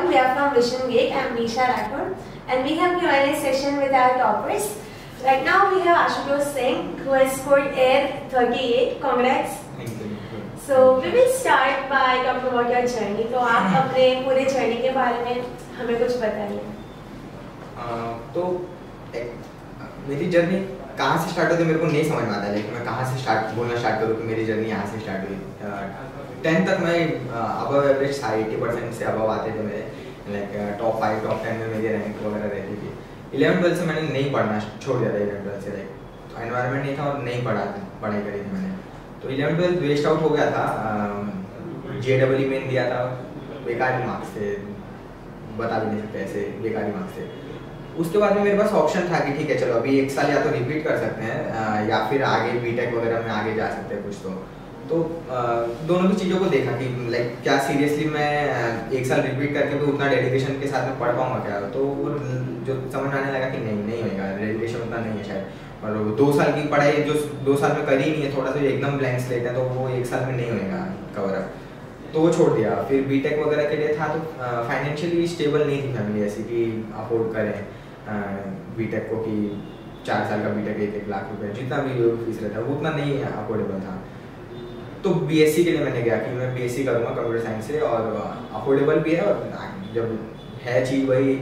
everyone. We are from VisionGATE. I am Nisha Rathod, and we have Q&A session with our toppers. Right now we have Ashutosh Singh, who has scored AIR 38. Congrats. Thank you. So we will start by talking about your journey. तो आप अपने पूरे journey के बारे में हमें कुछ बताइए. तो मेरी journey कहाँ से start होती है मेरे को नहीं समझ में आता, लेकिन मैं कहाँ से start बोलना start करूँ कि मेरी journey यहाँ से start हुई. 10 तक मैं अबव एवरेज 80% से अबव आते थे मेरे, लाइक टॉप 5 टॉप 10 में मेरी रैंक वगैरह रहती थी. 11 12 से मैंने नहीं पढ़ना छोड़ दिया था. 11 12 से लाइक एनवायरनमेंट नहीं था और नहीं पढ़ा था, पढ़ाई करी थी मैंने. तो 11 12 वेस्ट आउट हो गया था. JEE में दिया था बेकार मार्क्स से, बता भी नहीं सकते ऐसे बेकार मार्क्स से. उसके बाद में मेरे पास ऑप्शन था कि ठीक है चलो अभी एक साल या तो रिपीट कर सकते हैं या फिर आगे B.Tech वगैरह में आगे जा सकते हैं कुछ. तो दोनों की चीज़ों को देखा कि लाइक क्या सीरियसली मैं एक साल रिपीट करके भी उतना डेडिकेशन के साथ में पढ़ पाऊँगा क्या. तो वो जो समझ आने लगा कि नहीं होगा, डेडिकेशन उतना नहीं है शायद. और 2 साल की पढ़ाई जो 2 साल में करी नहीं है, थोड़ा सा एकदम ब्लैंक्स लेते हैं तो वो 1 साल में नहीं होगा कवरअप. तो वो छोड़ दिया. फिर B.Tech वगैरह के लिए था तो फाइनेंशियली स्टेबल नहीं थी फैमिली ऐसी कि अफोर्ड करें B.Tech को, कि 4 साल का B.Tech 1-1 लाख रुपये जितना भी फीस रहता है उतना नहीं अफोर्डेबल था. तो B.Sc के लिए मैंने गया कि मैं B.Sc करूँगा कंप्यूटर साइंस से, और अफोर्डेबल भी है और जब है चीज़ वही.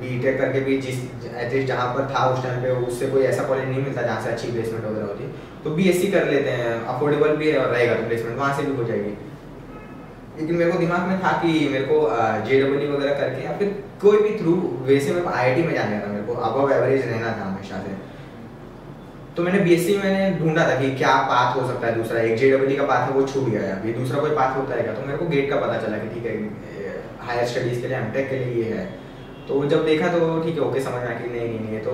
B.Tech करके भी जिस एटलीस्ट जहाँ पर था उस टाइम पे उससे कोई ऐसा कॉलेज नहीं मिलता जहाँ से अच्छी प्लेसमेंट वगैरह होती, तो B.Sc कर लेते हैं, अफोर्डेबल भी है और रहेगा तो प्लेसमेंट वहाँ से भी हो जाएगी. लेकिन मेरे को दिमाग में था कि मेरे को JEE वगैरह करके या फिर कोई भी थ्रू वैसे मेरे को IIT में जाने था, मेरे को अबव एवरेज रहना था हमेशा से. तो मैंने B.Sc मैंने ढूंढा था कि क्या पाथ हो सकता है दूसरा. एक JEE का पाथ है वो छू गया है, अभी दूसरा कोई पाथ होता रहेगा. तो मेरे को गेट का पता चला कि ठीक है हायर स्टडीज़ के लिए M.Tech के लिए ये है. तो जब देखा तो ठीक है ओके समझ में आया कि नहीं. तो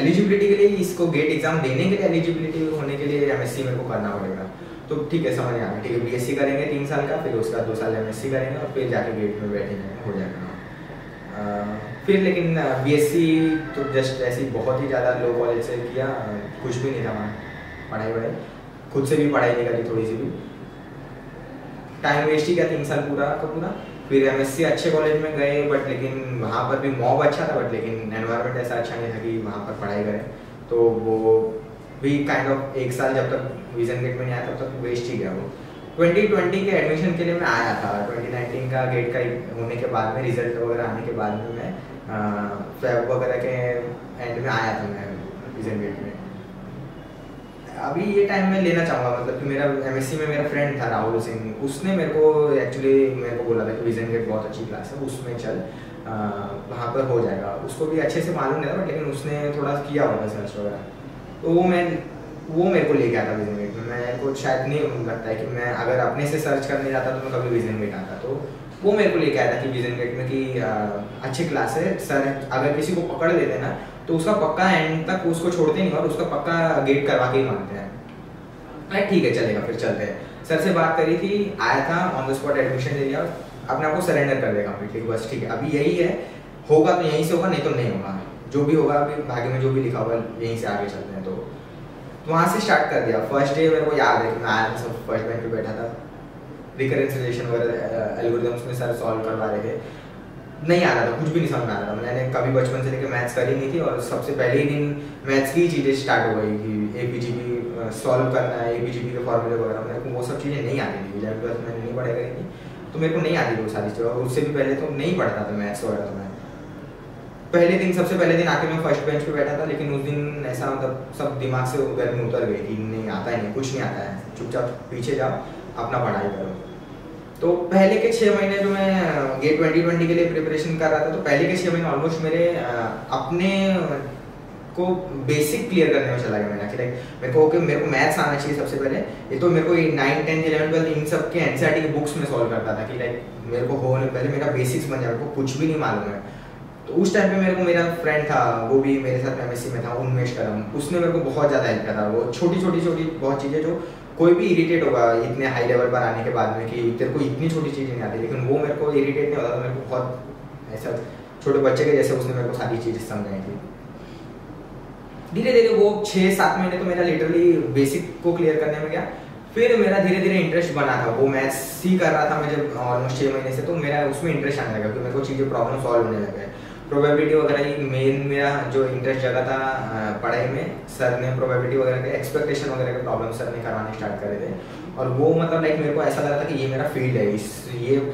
एलिजिबिलिटी के लिए इसको गेट एग्जाम देने के लिए एलिजिबिलिटी होने के लिए MSc मेरे को करना पड़ेगा. तो ठीक है समझ में आया ठीक है B.Sc करेंगे 3 साल का, फिर उसका 2 साल MSc करेंगे और फिर जाके गेट में बैठेंगे हो जाएगा फिर. लेकिन B.Sc तो जस्ट ऐसी बहुत ही ज़्यादा लो कॉलेज से किया, कुछ भी नहीं था वहाँ पढ़ाई, खुद से भी पढ़ाई नहीं करी, थोड़ी सी भी टाइम वेस्ट ही किया 3 साल पूरा का पूरा. फिर MSc अच्छे कॉलेज में गए बट लेकिन वहाँ पर भी मॉब अच्छा था बट लेकिन एनवायरनमेंट ऐसा अच्छा नहीं था कि वहाँ पर पढ़ाई करें. तो वो भी काइंड ऑफ 1 साल जब तक VisionGATE में नहीं आया तब तक वेस्ट ही गया वो. 2020 के एडमिशन के लिए मैं आया था, 2019 का गेट का होने के बाद में रिजल्ट वगैरह आने के बाद में मैं फेब वगैरह के एंड में आया था मैं VisionGATE में. अभी ये टाइम में लेना चाहूँगा मतलब कि मेरा MSc में मेरा फ्रेंड था राहुल सिंह, उसने मेरे को बोला था कि VisionGATE बहुत अच्छी क्लास है उसमें चल वहाँ पर हो जाएगा. उसको भी अच्छे से मालूम नहीं था बट लेकिन उसने थोड़ा किया होगा सर्च वगैरह, तो वो मेरे को ले गया था VisionGATE में. मैं को शायद नहीं लगता है कि मैं अगर अपने से सर्च करने जाता तो मैं कभी VisionGATE आता. तो वो मेरे को लेके आया था कि VisionGATE में कि अच्छी क्लास है सर, अगर किसी को पकड़ लेते हैं ना तो उसका पक्का एंड तक उसको छोड़ते नहीं और उसका पक्का गेट करवा के ही मानते हैं. अरे ठीक है चलेगा फिर चलते हैं. सर से बात करी थी, आया था ऑन द स्पॉट एडमिशन ले लिया, अपने आप को सरेंडर कर देगा कंप्लीटली बस. ठीक है अभी यही है, होगा तो यहीं से होगा नहीं तो नहीं होगा, जो भी होगा अभी भाग्य में जो भी लिखा होगा यहीं से आगे चलते हैं. तो वहाँ से स्टार्ट कर दिया. फर्स्ट डे मेरे को याद है कि मैं आया था, सब फर्स्ट बेंच पे बैठा था, रिकरेंस रिलेशन वगैरह एल्गोरिथम्स में सर सॉल्व करवा रहे थे, नहीं आ रहा था, कुछ भी नहीं समझ आ रहा था. मैंने कभी बचपन से लेकर मैथ्स करी नहीं थी और सबसे पहले ही दिन मैथ्स की चीज़ें स्टार्ट हो गई कि ABGB सॉल्व करना है, ABGB के फॉर्मूले वगैरह मेरे को वो सब चीज़ें नहीं आती थी. 11-12 मैंने नहीं पढ़ाई करी थी तो मेरे को नहीं आती थी वो सारी चीज़ें, और उससे भी पहले तो नहीं पढ़ता था मैथ्स वगैरह. तो मैं सबसे पहले दिन आके मैं फर्स्ट बेंच पे बैठा था, लेकिन उस दिन ऐसा मतलब सब दिमाग से गर्मी उतर गई कि नहीं आता ही नहीं, कुछ नहीं आता है, चुपचाप पीछे जाओ अपना पढ़ाई करो. तो पहले के 6 महीने जो मैं गेट 2020 के लिए प्रिपरेशन कर रहा था, तो पहले के 6 महीने ऑलमोस्ट मेरे अपने को बेसिक क्लियर करने में चला गया मेरा कि मेरे को ओके मेरे को मैथ्स आना चाहिए सबसे पहले. ये तो मेरे को 9, 10, 11, 12 इन सब के NCERT की बुक्स में सॉल्व करता था कि लाइक मेरे को होने पहले मेरा बेसिक्स बन जाए, मेरे को कुछ भी नहीं मालूम है. तो उस टाइम पे मेरे को मेरा फ्रेंड था, वो भी मेरे साथ MSc में था, उमेश शर्मा, उसने मेरे को बहुत ज़्यादा हेल्प किया था. वो छोटी बहुत चीज़ें जो कोई भी इरिटेट होगा इतने हाई लेवल पर आने के बाद में कि तेरे को इतनी छोटी चीज़ें नहीं आती, लेकिन वो मेरे को इरिटेट नहीं होता था. मेरे को बहुत ऐसा छोटे बच्चे के जैसे उसने मेरे को सारी चीज़ें समझाई थी. धीरे धीरे वो 6-7 महीने तो मेरा लिटरली बेसिक को क्लियर करने में गया. फिर मेरा धीरे धीरे इंटरेस्ट बना था, वो मैथ्स ही कर रहा था मैं जब ऑलमोस्ट 6 महीने से, तो मेरा उसमें इंटरेस्ट आने लगा क्योंकि मेरे को चीज़ें प्रॉब्लम सॉल्व होने लगा है। प्रोबेबिलिटी वगैरह ही मेन मेरा जो इंटरेस्ट जगह था पढ़ाई में। सर ने प्रोबेबिलिटी वगैरह के एक्सपेक्टेशन वगैरह के प्रॉब्लम सर ने करवाने स्टार्ट करे थे और वो मतलब लाइक मेरे को ऐसा लगा था कि ये मेरा फील्ड है, इस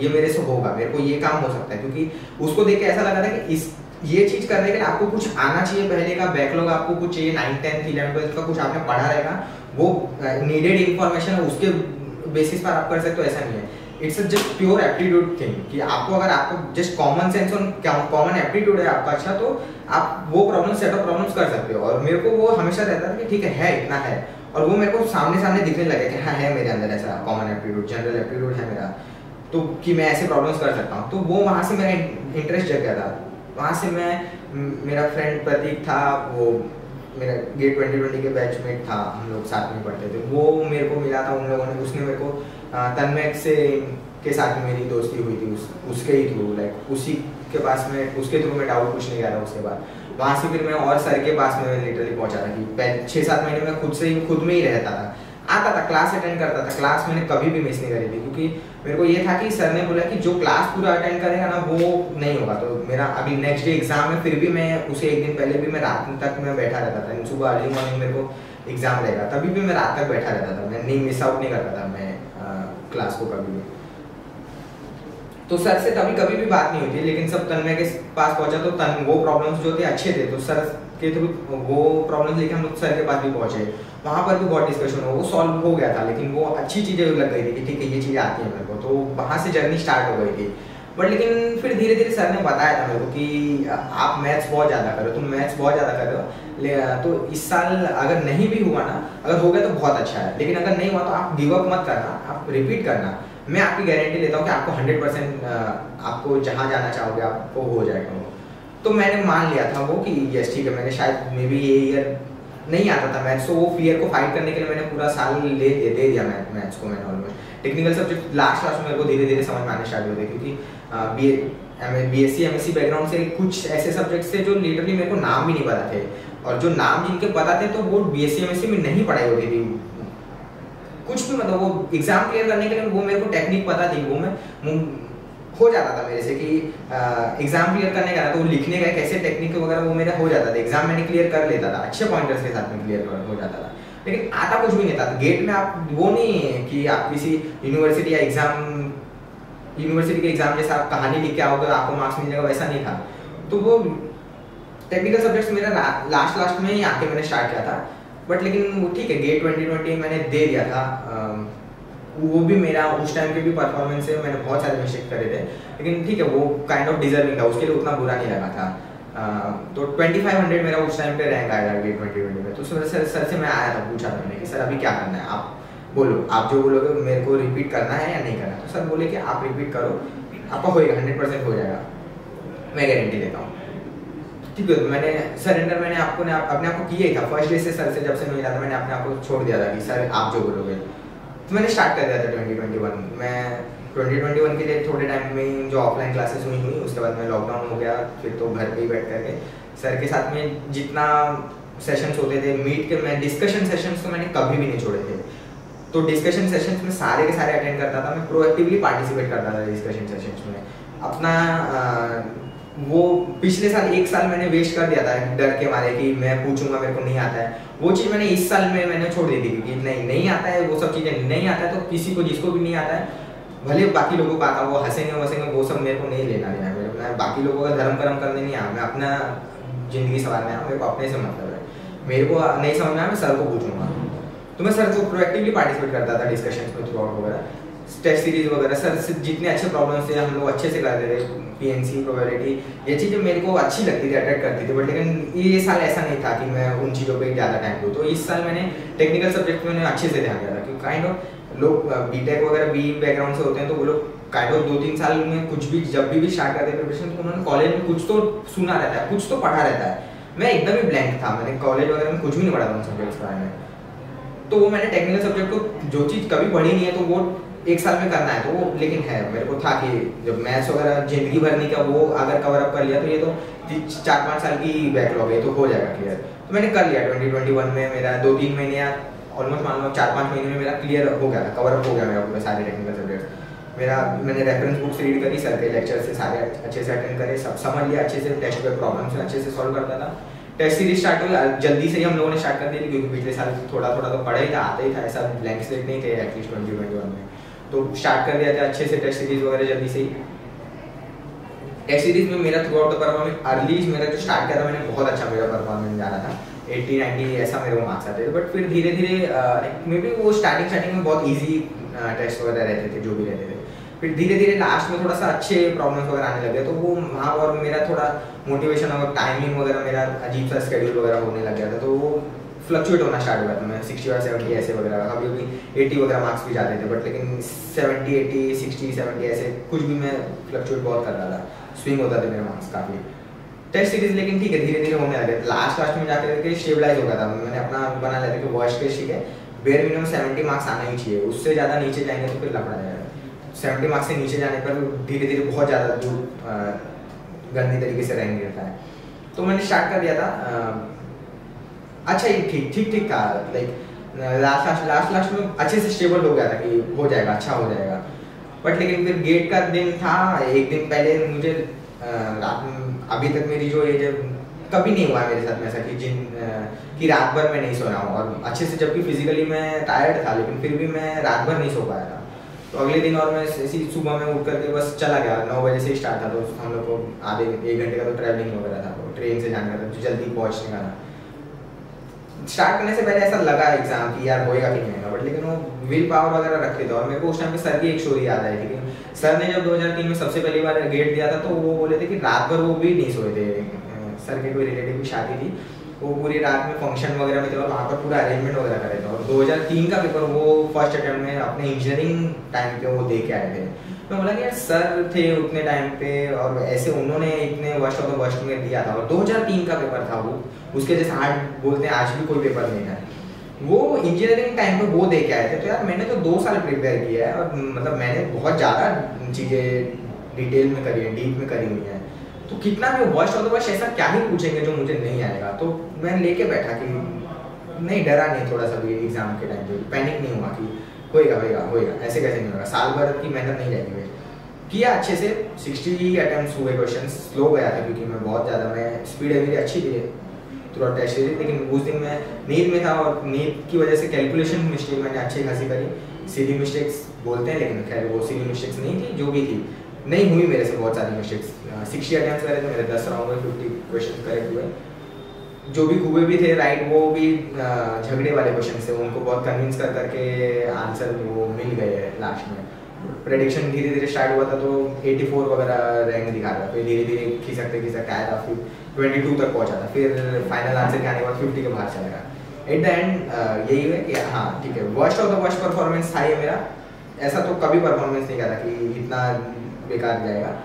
ये मेरे से होगा, मेरे को ये काम हो सकता है क्योंकि उसको देख के ऐसा लगा था कि इस ये चीज़ करने के लिए आपको कुछ आना चाहिए, पहले का बैकलॉग आपको कुछ चाहिए, 9, 10, 11, 12 का कुछ आपने पढ़ा रहेगा, वो नीडेड इन्फॉर्मेशन है, उसके बेसिस पर आप कर सकते हो। ऐसा नहीं है, it's just pure aptitude thing कि आपको अगर आपको जस्ट कॉमन सेंस और कॉमन एप्टीट्यूड है आपका अच्छा, तो आप वो प्रॉब्लम सेट ऑफ प्रॉब्लम्स कर सकते हो। और मेरे को वो हमेशा रहता था कि ठीक है इतना है, और वो मेरे को सामने सामने दिखने लगे कि हाँ है मेरे अंदर ऐसा कॉमन एप्टीट्यूड, जनरल एप्टीट्यूड है मेरा, तो कि मैं ऐसे प्रॉब्लम्स कर सकता हूँ। तो वो वहाँ से मेरा इंटरेस्ट जग गया था। वहाँ से मैं, मेरा फ्रेंड प्रतीक था, वो मेरा गेट 2020 के बैचमेट था, हम लोग साथ में पढ़ते थे, वो मेरे को मिला था उन लोगों ने, उसने मेरे को तन्मय से के साथ मेरी दोस्ती हुई थी, उसके ही थ्रू, लाइक उसी के पास में, उसके थ्रू में डाउट पूछने गया था। उसके बाद वहाँ से फिर मैं और सर के पास में लिटरली पहुँचा था कि 6-7 महीने में खुद में ही रहता था, आता था, क्लास अटेंड करता था। क्लास मैंने कभी भी मिस नहीं करी थी क्योंकि मेरे को ये था कि सर ने बोला कि जो क्लास पूरा अटेंड करेगा ना वो नहीं होगा। तो मेरा अभी नेक्स्ट डे एग्जाम है, फिर भी मैं उसे एक दिन पहले भी मैं रात तक मैं बैठा रहता था, सुबह अर्ली मॉर्निंग मेरे को एग्जाम रहेगा तभी भी मैं रात तक बैठा रहता था, मैं नहीं मिस आउट नहीं करता था मैं क्लास को कभी भी। तो सर से तभी कभी भी बात नहीं होती, लेकिन सब तन्मय के पास पहुंचा तो वो प्रॉब्लम्स जो थे अच्छे थे, तो सर के थ्रू वो प्रॉब्लम्स लेके हम लोग सर के पास भी पहुंचे, वहाँ पर भी बहुत डिस्कशन हो, वो सॉल्व हो गया था, लेकिन वो अच्छी चीज़ें लग गई थी कि ठीक है ये चीज़ें आती हैं मेरे को, तो वहाँ से जर्नी स्टार्ट हो गई थी। बट लेकिन फिर धीरे धीरे सर ने बताया था मेरे को कि आप मैथ्स बहुत ज़्यादा करो, तुम मैथ्स बहुत ज़्यादा कर रहे हो, तो इस साल अगर नहीं भी हुआ ना, अगर हो गया तो बहुत अच्छा है, लेकिन अगर नहीं हुआ तो आप गिव अप मत करना, आप रिपीट करना, मैं आपकी गारंटी लेता हूँ कि आपको 100% आपको जहाँ जाना चाहोगे आपको हो जाएगा। तो मैंने मान लिया था वो कि यस ठीक है, मैंने शायद मे बी ये ईयर नहीं आता था मैथ्स, तो वो फियर को फाइट करने के लिए मैंने पूरा साल दे दिया मैथ्स को। मैंने ऑलमोस्ट टेक्निकल सब्जेक्ट लास्ट मेरे को धीरे धीरे समझ में आने स्टार्ट हुए थे क्योंकि BSc MSc बैकग्राउंड से कुछ ऐसे सब्जेक्ट्स थे जो लिटरली मेरे को नाम भी नहीं पता थे, और जो नाम जिनके पता थे तो वो BSc MSc में नहीं पढ़ाई होती थी कुछ भी, मतलब वो एग्जाम क्लियर करने के लिए वो मेरे को टेक्निक पता थी, वो मैं हो जाता था मेरे से कि एग्जाम क्लियर करने का ना, तो लिखने का कैसे टेक्निक वगैरह वो मेरा हो जाता था, एग्जाम मैंने क्लियर कर लेता था अच्छे पॉइंटर्स के साथ में क्लियर हो जाता था, लेकिन आता कुछ भी नहीं था। गेट में आप वो नहीं है कि आप किसी यूनिवर्सिटी या यूनिवर्सिटी के एग्जाम जैसा आप कहानी लिख के आओगे आपको मार्क्स मिल जाएगा, वैसा नहीं था। तो वो टेक्निकल सब्जेक्ट्स मेरा लास्ट में ही आके मैंने स्टार्ट किया था। बट लेकिन वो ठीक है, गेट 2020 मैंने दे दिया था, वो भी मेरा उस टाइम के भी परफॉर्मेंस से मैंने बहुत सारे मिस्टेक करे थे, लेकिन ठीक है वो काइंड ऑफ डिजर्विंग था, उसके लिए उतना बुरा नहीं लगा था। तो 2500 मेरा उस टाइम पे रैंक आया था गेट 2020 में। तो सर से मैं आया था, पूछा था मैंने कि सर अभी क्या करना है, आप बोलो, आप जो बोलोगे मेरे को रिपीट करना है या नहीं करना। तो सर बोले कि आप रिपीट करो, आपका होएगा, 100% हो जाएगा, मैं गारंटी देता हूँ। ठीक है, मैंने सरेंडर मैंने आपको ने अपने आप को किया ही था फर्स्ट डे से। सर से जब से मिला था मैंने अपने आप को छोड़ दिया था कि सर आप जो बोलोगे, तो मैंने स्टार्ट कर दिया था 2021 मैं 2021 के लिए थोड़े टाइम में जो ऑफलाइन क्लासेस हुई उसके बाद में लॉकडाउन हो गया, फिर तो घर पर ही बैठ करके सर के साथ में जितना सेशंस होते थे मीट के, मैं डिस्कशन सेशंस तो मैंने कभी भी नहीं छोड़े थे। तो डिस्कशन सेशंस में सारे के सारे अटेंड करता था, मैं प्रोएक्टिवली पार्टिसिपेट करता था डिस्कशन सेशंस में अपना। वो पिछले साल 1 साल मैंने वेस्ट कर दिया था डर के मारे कि मैं पूछूंगा मेरे को नहीं आता है, वो चीज़ मैंने इस साल में मैंने छोड़ दी थी क्योंकि नहीं आता है वो सब चीज़ें, नहीं आता है तो किसी को जिसको भी नहीं आता है भले बाकी लोगों को आता वो हंसेंगे वसेंगे, वो सब मेरे को नहीं लेना देना है, मैं बाकी लोगों का धर्म कर्म करने नहीं आया, मैं अपना जिंदगी संवारने आया, मेरे को अपने से मतलब है, मेरे को नहीं समझ आया मैं सर को पूछूंगा। तो मैं सर को प्रोएक्टिवली पार्टिसिपेट करता था डिस्कशन में थ्रू आउट वगैरह, टेस्ट सीरीज वगैरह, सर से जितने अच्छे प्रॉब्लम्स थे हम लोग अच्छे से करते थे, PNC प्रोबेबिलिटी ये चीज़ें मेरे को अच्छी लगती थी, अट्रैक्ट करती थी। बट लेकिन ये साल ऐसा नहीं था कि मैं उन चीज़ों पे ज़्यादा टाइम दूँ, तो इस साल मैंने टेक्निकल सब्जेक्ट में अच्छे से ध्यान दिया था क्योंकि काइंड ऑफ लोग B.Tech वगैरह BE बैकग्राउंड से होते हैं तो वो लोग काइंड ऑफ 2-3 साल में कुछ भी जब भी स्टार्ट करते हैं प्रिपरेशन, तो उन्होंने कॉलेज में कुछ तो सुना रहता है, कुछ तो पढ़ा रहता है। मैं एकदम ही ब्लैंक था, मैंने कॉलेज वगैरह में कुछ भी नहीं पढ़ा था उन सब्जेक्ट्स के बारे में। तो वो मैंने टेक्निकल सब्जेक्ट को जो चीज़ कभी पढ़ी नहीं है तो वो 1 साल में करना है, तो वो लेकिन है मेरे को था कि जब मैथ्स वगैरह जिंदगी भर नहीं किया वो अगर कवर अप कर लिया तो ये तो 4-5 साल की बैकलॉग है, तो हो जाएगा क्लियर। तो मैंने कर लिया 2021 में, मेरा 2-3 महीने ऑलमोस्ट मान लो 4-5 महीने में मेरा क्लियर हो गया था, कवर अप हो गया मेरा पूरा सारे टेक्निकल सब्जेक्ट्स। मेरा मैंने रेफरेंस बुक्स रीड करी, सर के लेक्चर से सारे अच्छे से अटेंड करे, सब समझ लिया अच्छे से, टेस्ट पर प्रॉब्लम्स अच्छे से सॉल्व करता था। टेस्ट सीरीज स्टार्ट हुई, जल्दी से ही हम लोगों ने स्टार्ट कर दी थी क्योंकि पिछले साल थोड़ा थोड़ा तो पढ़ा ही था, आता ही था, ऐसा ब्लैंक स्लेट नहीं थे एटलीस्ट 2021 में, तो स्टार्ट कर दिया था अच्छे से टेस्ट सीरीज वगैरह जल्दी से ही। टेस्ट सीरीज में मेरा throughout the performance early मेरा जो स्टार्ट किया था मैंने बहुत अच्छा मेरा परफॉर्मेंस जा रहा था, 80-90 ऐसा मेरे को मार्क्स आते थे। बट फिर धीरे धीरे मे बी वो स्टार्टिंग में बहुत ईजी टेस्ट वगैरह रहते थे जो भी रहते थे, फिर धीरे धीरे लास्ट में थोड़ा सा अच्छे प्रॉब्लम्स वगैरह आने लगे, तो वो वहाँ और मेरा थोड़ा मोटिवेशन और टाइमिंग वगैरह मेरा अजीब सा स्केड्यूल वगैरह होने लग गया था, तो वो फ्लक्चुएट होना स्टार्ट हो गया था। मैं 60 और 70 ऐसे वगैरह, कभी कभी 80 वगैरह मार्क्स भी जाते थे, बट लेकिन 70, 80, 60, 70 ऐसे कुछ भी मैं फ्लक्चुएट बहुत कर रहा था, स्विंग होता था मेरे मार्क्स काफ़ी टेस्ट सीरीज। लेकिन ठीक है धीरे धीरे होने लगे, लास्ट में जाकर के स्टेबलाइज हो गया था, मैंने अपना बना लिया था कि वर्स्ट केस ठीक है बेयर मिनिमम 70 मार्क्स आना ही चाहिए, उससे ज़्यादा नीचे जाएंगे तो फिर लफड़ा जाएगा। 70 मार्क्स से नीचे जाने पर धीरे धीरे बहुत ज़्यादा जो गंदी तरीके से रैंक रहता है, तो मैंने स्टार्ट कर दिया था। अच्छा ये ठीक था, लाइक लास्ट में अच्छे से स्टेबल हो गया था कि हो जाएगा, अच्छा हो जाएगा। बट लेकिन फिर गेट का दिन था, एक दिन पहले मुझे रात, अभी तक मेरी जो ये कभी नहीं हुआ मेरे साथ में ऐसा कि कि रात भर मैं नहीं सो रहा हूँ और अच्छे से, जबकि फिजिकली मैं टायर्ड था लेकिन फिर भी मैं रात भर नहीं सो पाया था। तो अगले दिन और मैं ऐसी सुबह में उठ करके बस चला गया, 9 बजे से स्टार्ट था, तो हम लोग को आधे 1 घंटे का तो ट्रैवलिंग वगैरह था, तो ट्रेन से जाने का था, जल्दी पहुँचने का था। स्टार्ट करने से पहले ऐसा लगा एग्जाम कि यार होएगा कि नहीं होगा, बट लेकिन वो विल पावर वगैरह रखते थे। और मेरे को उस टाइम पे सर की एक स्टोरी याद आई थी कि सर ने जब 2003 में सबसे पहली बार गेट दिया था, तो वो बोले थे कि रात भर वो भी नहीं सोए थे, सर के कोई रिलेटिव की शादी थी, वो पूरी रात में फंक्शन वगैरह में थे और वहाँ पर पूरा अरेंजमेंट वगैरह करे थे। और 2003 का पेपर वो फर्स्ट अटेम्प्ट में अपने इंजीनियरिंग टाइम पे वो दे के आए थे। मैं बोला कि यार सर थे उतने टाइम पे और ऐसे उन्होंने इतने वर्स्ट ऑफ द वर्स्ट में दिया था, और 2003 का पेपर था वो, उसके जैसे हार्ड बोलते हैं आज भी कोई पेपर नहीं था, वो इंजीनियरिंग टाइम पर वो दे के आए थे। तो यार मैंने तो 2 साल प्रिपेयर किया है और मतलब मैंने बहुत ज़्यादा चीज़ें डिटेल में करी है, डीप में करी हुई है, तो कितना भी वर्स्ट ऑफ द वर्स्ट ऐसा क्या ही पूछेंगे जो मुझे नहीं आएगा। तो मैं लेके बैठा कि नहीं, डरा नहीं थोड़ा सा भी एग्जाम के टाइम पे, पैनिक नहीं हुआ कि होएगा, ऐसे कैसे नहीं होगा, साल भर की मेहनत नहीं जाएगी। किया अच्छे से, 60 अटेम्प्ट्स हुए, क्वेश्चन स्लो गया था क्योंकि मैं बहुत ज़्यादा, मैं स्पीड मेरी अच्छी थी थ्रू आउट टेस्ट सीरीज, लेकिन उस दिन मैं नींद में था और नींद की वजह से कैलकुलेशन मिस्टेक मैंने अच्छी खासी करी, सीधी मिस्टेक्स बोलते हैं लेकिन खैर वो सीधी मिस्टेक्स नहीं थी, जो भी थी नहीं हुई मेरे से बहुत सारी मिस्टेक्स। 60 अटेम्प्ट्स करे थे मेरे, 10 राउंड में 50 क्वेश्चन करेक्ट हुए, जो भी हुए भी थे राइट, वो भी झगड़े वाले क्वेश्चन से उनको बहुत कन्विंस कर करके आंसर वो मिल गए हैं। लास्ट में प्रेडिक्शन धीरे धीरे स्टार्ट हुआ था, तो 84 वगैरह रैंक दिखा रहा था, फिर धीरे धीरे खिसकते आया था, फिर 22 तक पहुँचा था, फिर फाइनल आंसर के आने के बाद 50 के बाहर चला गया। एट द एंड यही है कि हाँ ठीक है, worst of the worst performance था ये मेरा, ऐसा तो कभी परफॉर्मेंस नहीं करा कि इतना बेकार जाएगा।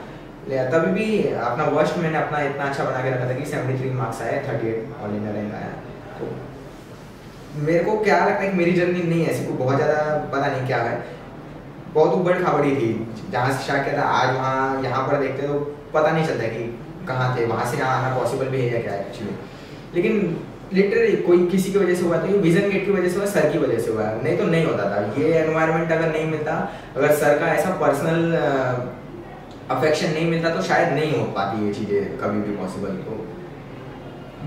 तभी भी अपना वर्स्ट मैंने अपना इतना अच्छा बना के रखा था कि 73 मार्क्स आए, 38 ऑल इंडिया रैंक आया। तो मेरे को क्या लगता है कि मेरी जर्नी नहीं ऐसी को बहुत ज़्यादा पता नहीं क्या है, बहुत उबड़ खाबड़ी थी, जहाँ से स्टार्ट किया था आज वहाँ यहाँ पर देखते तो पता नहीं चलता कि कहाँ थे, वहाँ से यहाँ आना पॉसिबल भी है या क्या एक्चुअली। लेकिन लिटरली कोई किसी की वजह से हुआ, तो ये विजन गेट की वजह से हुआ, सर की वजह से हुआ, नहीं तो नहीं होता था ये एनवायरमेंट। अगर नहीं मिलता, अगर सर का ऐसा पर्सनल अफेक्शन नहीं मिलता तो शायद नहीं हो पाती ये चीज़ें कभी भी पॉसिबल। तो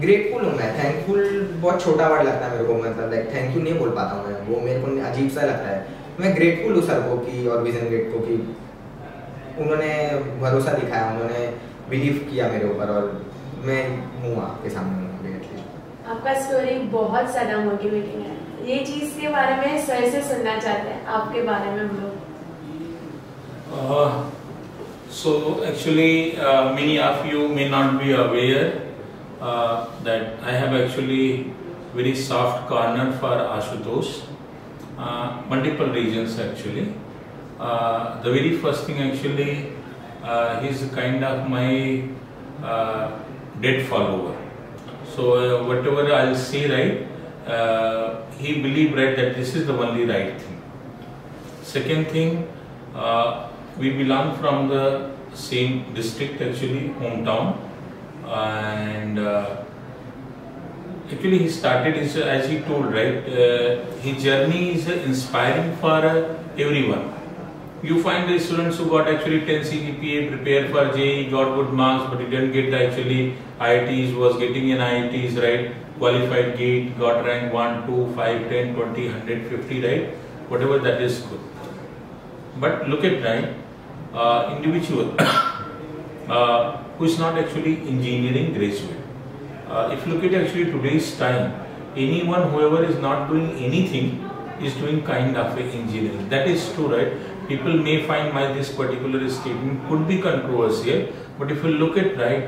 ग्रेटफुल हूँ मैं, थैंकफुल बहुत छोटा वर्ड लगता है मेरे को, मतलब लाइक थैंक यू नहीं बोल पाता हूँ मैं, वो मेरे को अजीब सा लगता है। मैं ग्रेटफुल हूँ सर को कि और विजन गेट को कि उन्होंने भरोसा दिखाया, उन्होंने बिलीव किया मेरे ऊपर, और मैं हूँ आपके सामने। आपका स्टोरी बहुत ज़्यादा मोटिवेटिंग है, ये चीज़ के बारे में सर से सुनना चाहते हैं आपके बारे में हम लोग। So actually, many of you may not be aware that I have actually very soft corner for Ashutosh, multiple reasons actually. The very first thing actually, he's kind of my dead follower. So whatever I'll say right, he believed right that this is the only right thing. Second thing. We belong from the same district actually, hometown, and Actually, he started his, as he told, right, his journey is inspiring for everyone. You find the students who got actually 10 CGPA, prepared for JEE, got good marks, but he didn't get the actually IITs, was getting in IITs, right, qualified GATE, got rank 1, 2, 5, 10, 20, 150, right, whatever that is good. But look at, right, individual who is not actually engineering graduate. If you look at actually today's time, anyone whoever is not doing anything is doing kind of engineering. That is true, right? People may find my this particular statement could be controversial, but if you look at, right,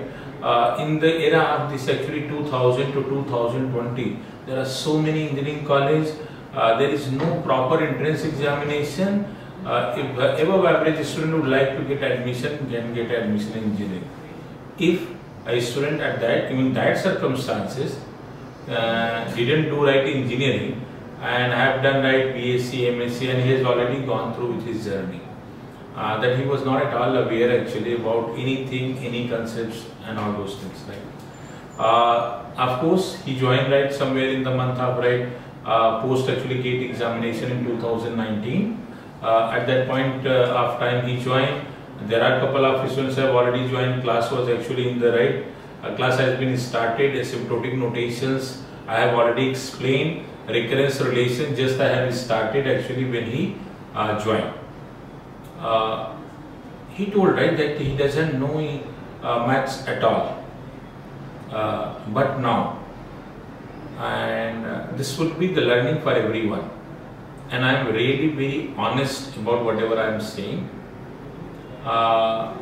in the era of this actually 2000 to 2020, there are so many engineering colleges. There is no proper entrance examination. If above average student would like to get admission, can get admission in engineering. If a student at that, even that circumstances, didn't do right engineering and have done right B.Sc, M.Sc, and he has already gone through with his journey. That he was not at all aware actually about anything, any concepts and all those things, right? Of course, he joined right somewhere in the month of right post actually GATE examination in 2019. At that point of time he joined. There are a couple of students have already joined. Class was actually in the right. Class has been started. Asymptotic notations I have already explained. Recurrence relation just I have started actually when he joined. He told right that he doesn't know maths at all. But now, and this would be the learning for everyone. And I am really very honest about whatever I am saying. Now,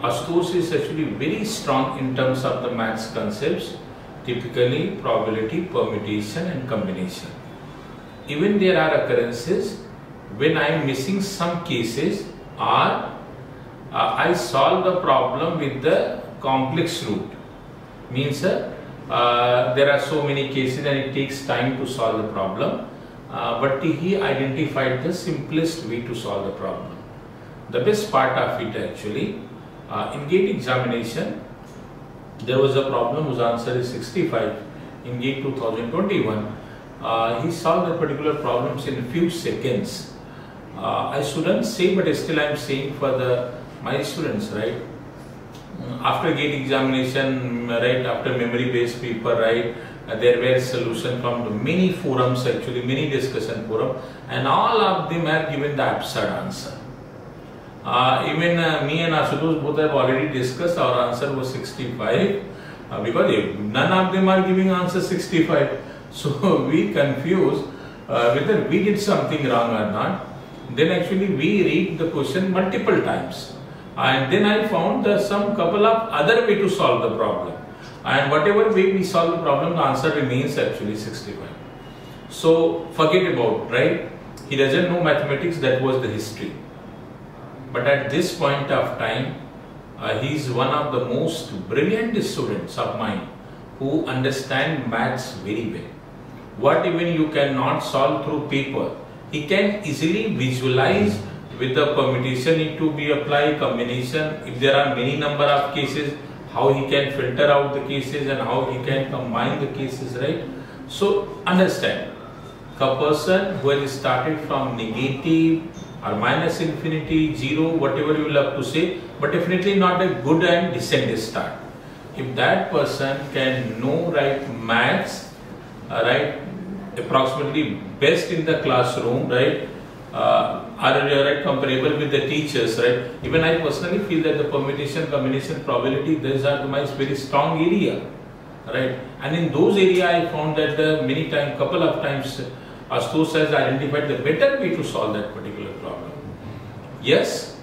Ashutosh is actually very strong in terms of the maths concepts, typically probability, permutation and combination. Even there are occurrences when I am missing some cases or I solve the problem with the complex route. Means there are so many cases and it takes time to solve the problem, but he identified the simplest way to solve the problem. The best part of it actually, in GATE examination, there was a problem whose answer is 65 in GATE 2021. He solved the particular problems in few seconds. I shouldn't say, but still I am saying for my students, right? After GATE examination, right, after memory-based paper, right, there were solutions from many forums actually, many discussion forums, and all of them have given the absurd answer. Even me and Ashutosh both have already discussed, our answer was 65 because none of them are giving answer 65. So we confused whether we did something wrong or not. Then actually we read the question multiple times and then I found some couple of other way to solve the problem. And whatever way we solve the problem, the answer remains actually 65. So forget about, right? He doesn't know mathematics, that was the history. But at this point of time, he is one of the most brilliant students of mine who understand maths very well. What even you cannot solve through paper, he can easily visualize with the permutation need to be applied, combination, if there are many number of cases, how he can filter out the cases and how he can combine the cases, right? So understand, a person who has started from negative, or minus infinity, zero, whatever you love to say, but definitely not a good and decent start. If that person can know right maths, right, approximately best in the classroom, right, are right, comparable with the teachers, right. Even I personally feel that the permutation, combination, probability, these are my very strong area, right. And in those areas, I found that many times, couple of times, Ashutosh has identified the better way to solve that particular problem. Yes,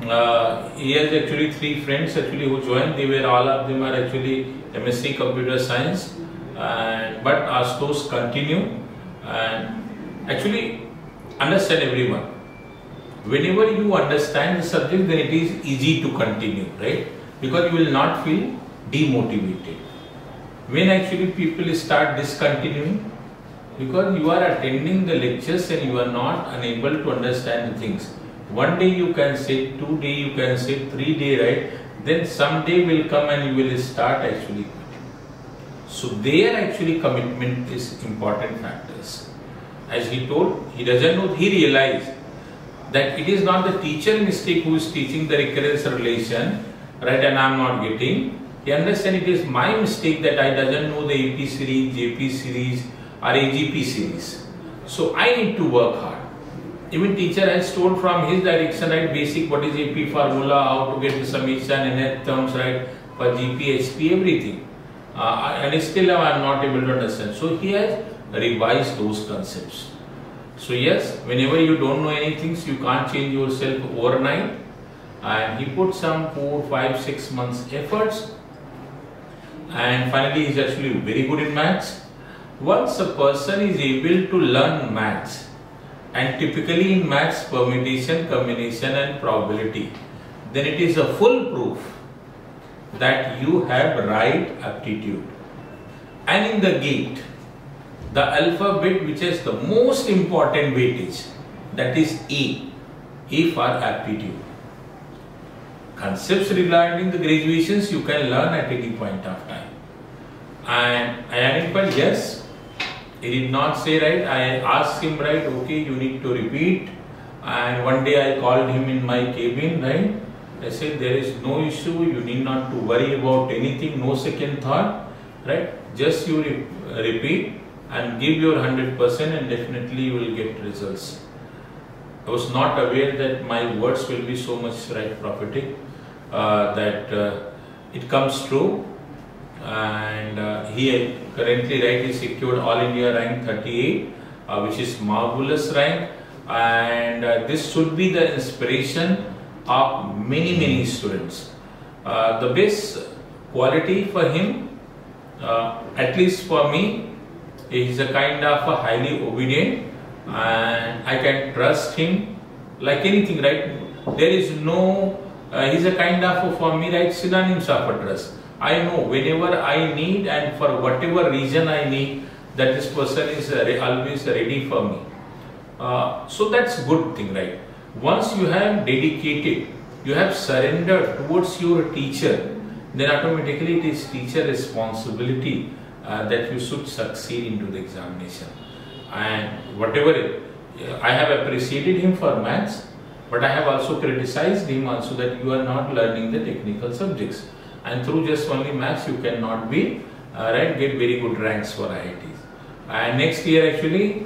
he has actually three friends actually who joined. They were all of them are actually MSc computer science, but Ashutosh continue. And actually understand everyone. Whenever you understand the subject, then it is easy to continue, right? Because you will not feel demotivated. When actually people start discontinuing. Because you are attending the lectures and you are not unable to understand the things. One day you can sit, 2 days you can sit, 3 days, right? Then some day will come and you will start actually. So there actually commitment is important factors. As he told, he doesn't know, he realized that it is not the teacher mistake who is teaching the recurrence relation, right, and I am not getting. He understands it is my mistake that I doesn't know the AP series, JP series or AGP series. So I need to work hard. Even teacher has told from his direction, right, basic what is AP formula, how to get the summation, nth terms, right, for GP, HP, everything. And still I am not able to understand. So he has revised those concepts. So yes, whenever you don't know anything, you can't change yourself overnight. And he put some 4, 5, 6 months efforts. And finally, he is actually very good in maths. Once a person is able to learn maths, and typically in maths, permutation, combination and probability, then it is a full proof that you have right aptitude. And in the GATE, the alphabet which has the most important weightage, that is A for aptitude. Concepts regarding the graduations you can learn at any point of time. And I identified, yes, he did not say, right, I asked him, right, okay, you need to repeat. And one day I called him in my cabin, right, I said there is no issue, you need not to worry about anything, no second thought, right, just you repeat and give your 100% and definitely you will get results. I was not aware that my words will be so much, right, prophetic, that it comes true. And he currently, right, he secured All India rank 38, which is marvelous rank, and this should be the inspiration of many students. The best quality for him, at least for me, is a kind of a highly obedient, and I can trust him like anything, right? There is no, he's a kind of a, for me, right, synonyms of a trust. I know whenever I need and for whatever reason I need, that this person is always ready for me. So that's good thing, right? Once you have dedicated, you have surrendered towards your teacher, then automatically it is teacher responsibility that you should succeed into the examination. And whatever, I have appreciated him for maths, but I have also criticized him also that you are not learning the technical subjects. And through just only maths, you cannot be, right, get very good ranks for IITs. And next year, actually,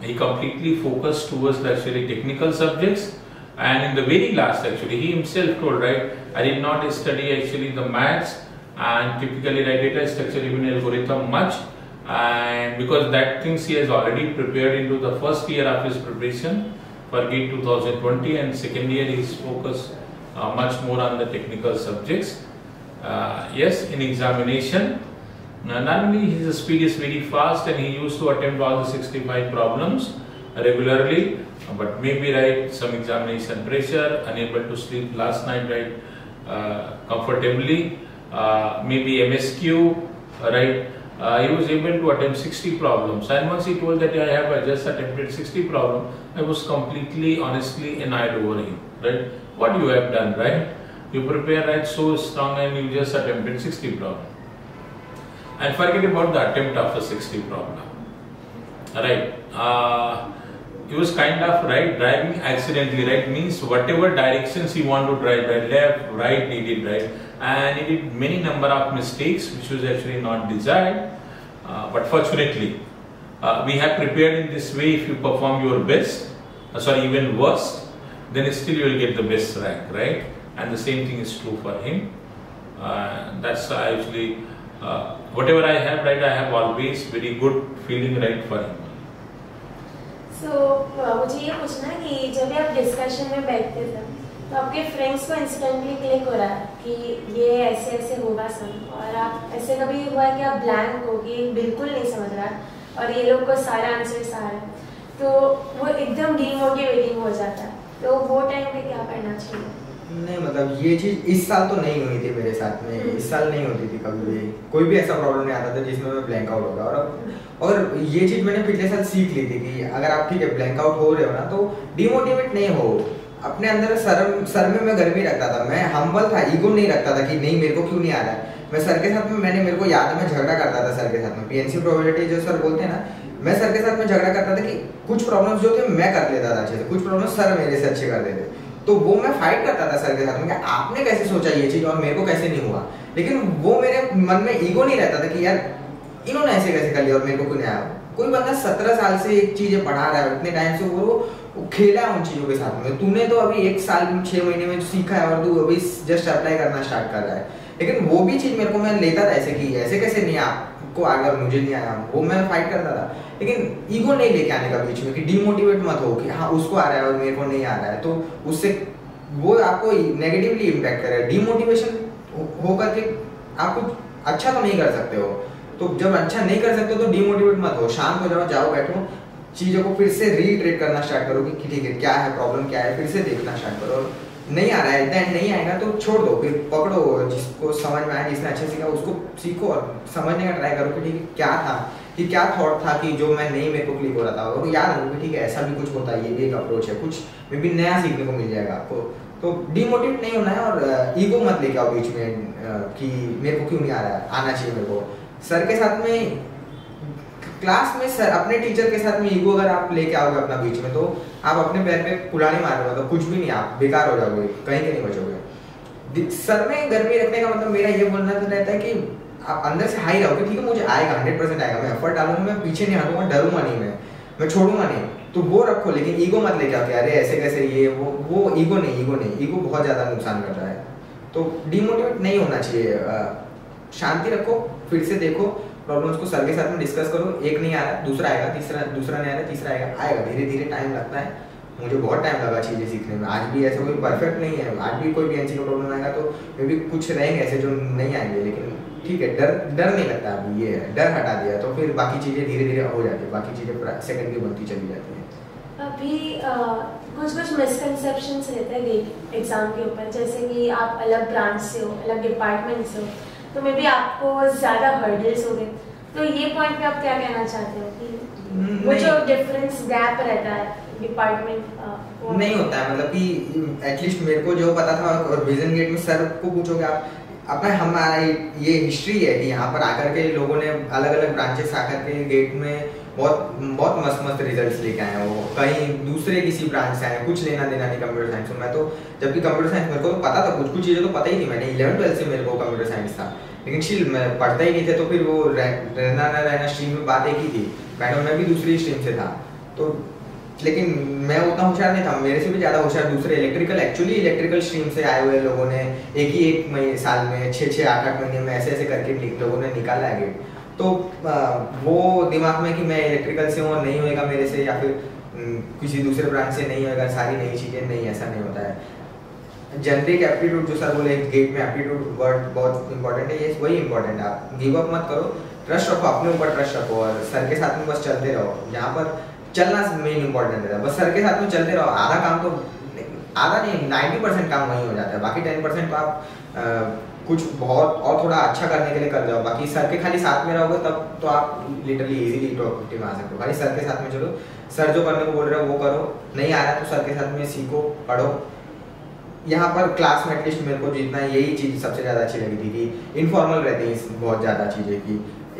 he completely focused towards the actually technical subjects. And in the very last, actually, he himself told, right, I did not study actually the maths and typically, right, data structure, even algorithm much. And because that things he has already prepared into the first year of his preparation for GATE 2020, and second year, he's focused much more on the technical subjects. Yes, in examination, not only his speed is very fast and he used to attempt all the 65 problems regularly, but maybe, right, some examination pressure, unable to sleep last night, right, comfortably, maybe MSQ, right, he was able to attempt 60 problems, and once he told that I have just attempted 60 problems, I was completely, honestly annoyed over him, right, what you have done, right? You prepare, right, so strong and you just attempted 60 problem. And forget about the attempt of a 60 problem. Right. He was kind of, right, driving accidentally, right, means whatever directions he wanted to drive, right, left, right, he did, right. And he did many number of mistakes which was actually not desired. But fortunately, we have prepared in this way, if you perform your best, sorry, even worst, then still you will get the best rank, right. And the same thing is true for him. That's actually, whatever I have, right, I have always very good feeling, right, for him. So, मुझे ये पूछना है कि जब आप discussion में बैठते थे, तो आपके फ्रेंड्स को इंस्टेंटली क्लिक हो रहा है कि ये ऐसे होगा सब, और आप ऐसे कभी हुआ है कि आप ब्लैंक हो कि बिल्कुल नहीं समझ रहा और ये लोग को सारा आंसर सारा, तो वो एकदम डीमोटिवेटिंग हो जाता है, तो वो टाइम पे क्या करना चाहिए? नहीं, मतलब ये चीज़ इस साल तो नहीं हुई थी मेरे साथ में, इस साल नहीं होती थी कभी भी, कोई भी ऐसा प्रॉब्लम नहीं आता था जिसमें मैं ब्लैंक आउट होगा। और ये चीज़ मैंने पिछले साल सीख ली थी कि अगर आप, ठीक है, ब्लैंक आउट हो रहे हो ना, तो डिमोटिवेट नहीं हो, अपने अंदर सर में मैं गर्मी रखता था, मैं हम्बल था, ईगो नहीं रखता था कि नहीं मेरे को क्यों नहीं आ रहा है। मैं सर के साथ में, मैंने, मेरे को याद है मैं झगड़ा करता था सर के पीएनसी प्रोबेबिलिटी जो सर बोलते हैं ना, मैं सर के साथ में झगड़ा करता था कि कुछ प्रॉब्लम्स जो थे मैं कर लेता था अच्छे से, कुछ प्रॉब्लम सर मेरे से अच्छे कर देते, तो वो मैं फाइट करता था सर के साथ में कि आपने कैसे सोचा ये चीज़ और मेरे को कैसे नहीं हुआ। लेकिन वो मेरे मन में ईगो नहीं रहता था कि यार इन्होंने ऐसे कैसे कर लिया और मेरे को क्यों नहीं आया। कोई बंदा 17 साल से एक चीज़ें पढ़ा रहा है, उतने टाइम से वो खेला उन चीज़ों के साथ में, तूने तो अभी 1 साल 6 महीने में सीखा है और तू अभी जस्ट अप्लाई करना स्टार्ट कर रहा है। लेकिन वो भी चीज़ मेरे को, मैं लेता था ऐसे कि ऐसे कैसे नहीं आपको आ गया, मुझे नहीं आया, वो मैं फाइट करता था। लेकिन ईगो नहीं लेके आने का बीच में कि डिमोटिवेट मत हो कि हाँ उसको आ रहा है और मेरे को नहीं आ रहा है, तो उससे वो आपको नेगेटिवली इम्पैक्ट कर रहा है। डिमोटिवेशन हो करके आप कुछ अच्छा तो नहीं कर सकते हो, तो जब अच्छा नहीं कर सकते तो डिमोटिवेट मत हो, शांत हो जाओ, जाओ बैठो, चीज़ों को फिर से रीट्रेट करना स्टार्ट करो कि ठीक है क्या है, प्रॉब्लम क्या है, फिर से देखना स्टार्ट करो। नहीं आ रहा है दैन नहीं आएगा तो छोड़ दो, फिर पकड़ो जिसको समझ में आया, जिसने अच्छे सीखा उसको सीखो और समझने का ट्राई करो कि ठीक है क्या था, कि क्या थॉट था कि जो मैं नहीं मेरे को क्लिक हो रहा था, और याद रखो ठीक है ऐसा भी कुछ होता है, ये भी एक अप्रोच है, कुछ मे भी नया सीखने को मिल जाएगा आपको। तो डिमोटिवेट नहीं होना है और ईगो मत लेके आओ बीच में कि मेरे को क्यों नहीं आ रहा है, आना चाहिए मेरे को। सर के साथ में क्लास में सर अपने टीचर के साथ में ईगो अगर आप लेके आओगे अपना बीच में तो आप अपने पैर पे कुल्हाड़ी मार रहे हो, तो कुछ भी नहीं, आप बेकार हो जाओगे, कहीं के नहीं बचोगे। सर में गर्मी रखने का मतलब मेरा ये बोलना तो रहता है कि आप अंदर से हाई रहोगे, ठीक है मुझे आएगा 100% आएगा, मैं एफर्ट डालूंगा, मैं पीछे नहीं हटूंगा, डरूंगा नहीं, मैं छोड़ूंगा नहीं, तो वो रखो। लेकिन ईगो मत लेके आओ कि अरे ऐसे कैसे ये वो ईगो नहीं, ईगो बहुत ज़्यादा नुकसान कर रहा है। तो डिमोटिवेट नहीं होना चाहिए, शांति रखो, फिर से देखो प्रॉब्लम्स को, सर के साथ में डिस्कस करो, एक नहीं आ रहा दूसरा आएगा, दूसरा नहीं आ रहा तीसरा आएगा, धीरे धीरे टाइम लगता है। मुझे बहुत टाइम लगा चीज़ें सीखने में, आज भी ऐसा कोई परफेक्ट नहीं है, आज भी कोई पीएनसी का प्रॉब्लम आएगा तो मे भी कुछ रहेंगे ऐसे जो नहीं आएंगे, लेकिन ठीक है डर नहीं लगता अब, ये है डर हटा दिया तो फिर बाकी चीज़ें धीरे धीरे हो जाती है, बाकी चीज़ें सेकंड की बनती चली जाती है। अभी कुछ कुछ मिसकनसेप्शंस रहते हैं गेट एग्ज़ाम के ऊपर, जैसे कि आप अलग ब्रांच से हो, अलग डिपार्टमेंट से हो, तो मे भी आपको ज़्यादा हर्डल्स हो गए, तो ये पॉइंट पे आप क्या कहना चाहते हो कि वो जो डिफरेंस गैप रहता है डिपार्टमेंट नहीं होता है, मतलब कि एटलीस्ट मेरे को जो पता था और विजन गेट में सर को पूछोगे आप अपना, हमारा ये हिस्ट्री है कि यहाँ पर आकर के लोगों ने अलग अलग ब्रांचेस आकर के गेट में बहुत मस्त रिजल्ट्स लेके आए हैं, वो कहीं दूसरे किसी ब्रांच से आए, कुछ लेना देना नहीं कंप्यूटर साइंस में। मैं तो जबकि कंप्यूटर साइंस मेरे को तो पता था, कुछ कुछ चीज़ें तो पता ही थी, मैंने 11-12 से मेरे को कंप्यूटर साइंस था, लेकिन स्टील मैं पढ़ता ही नहीं था, तो फिर वो रहना स्ट्रीम में बात एक ही थी, मैडम मैं भी दूसरी स्ट्रीम से था, तो लेकिन मैं उतना होशियार नहीं था, मेरे से भी ज़्यादा होशियार दूसरे एक्चुअली इलेक्ट्रिकल स्ट्रीम से आए हुए लोगों ने एक साल में 6-8 महीने में ऐसे करके लोगों ने निकाला है गेट। तो वो दिमाग में कि मैं इलेक्ट्रिकल से हूँ नहीं होएगा मेरे से, या फिर किसी दूसरे ब्रांच से नहीं होएगा, सारी नई चीज़ें नहीं, ऐसा नहीं होता है। जेनरिक एप्टीट्यूड जो सर बोले गेट में एप्टीट्यूड वर्ड बहुत इंपॉर्टेंट है, ये वही इंपॉर्टेंट है। आप गिव अप मत करो, ट्रस्ट रखो अपने ऊपर, ट्रस्ट रखो और सर के साथ में बस चलते रहो। यहाँ पर चलना मेन इंपॉर्टेंट है, बस सर के साथ में चलते रहो, आधा नहीं 90% काम वहीं हो जाता है, बाकी 10% तो आप कुछ बहुत और थोड़ा अच्छा करने के लिए कर जाओ, बाकी सर के खाली साथ में रहोगे तब तो आप लिटरली इजीली टॉप 50 में आ सकते हो। खाली सर के साथ में चलो, सर जो करने को बोल रहे हो वो करो, नहीं आ रहा तो सर के साथ में सीखो, पढ़ो। यहाँ पर क्लास में एटलीस्ट मेरे को जितना यही चीज़ सबसे ज़्यादा अच्छी लगी थी कि इनफॉर्मल रहती हैं बहुत ज़्यादा चीज़ें, कि